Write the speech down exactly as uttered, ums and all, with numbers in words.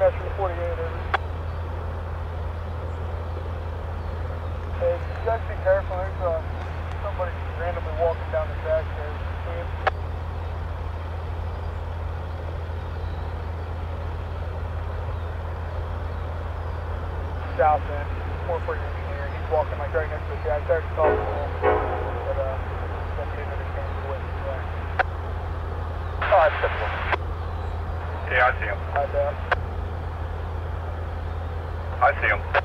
International forty-eight. Hey, you guys be careful. There's uh, somebody randomly walking down the track there. South end, four forty engineer. He's walking like right next to the track. I tried to call him, but uh, somebody understands the way to the track. Oh, that's typical. Yeah, I see him. I, uh, I see him.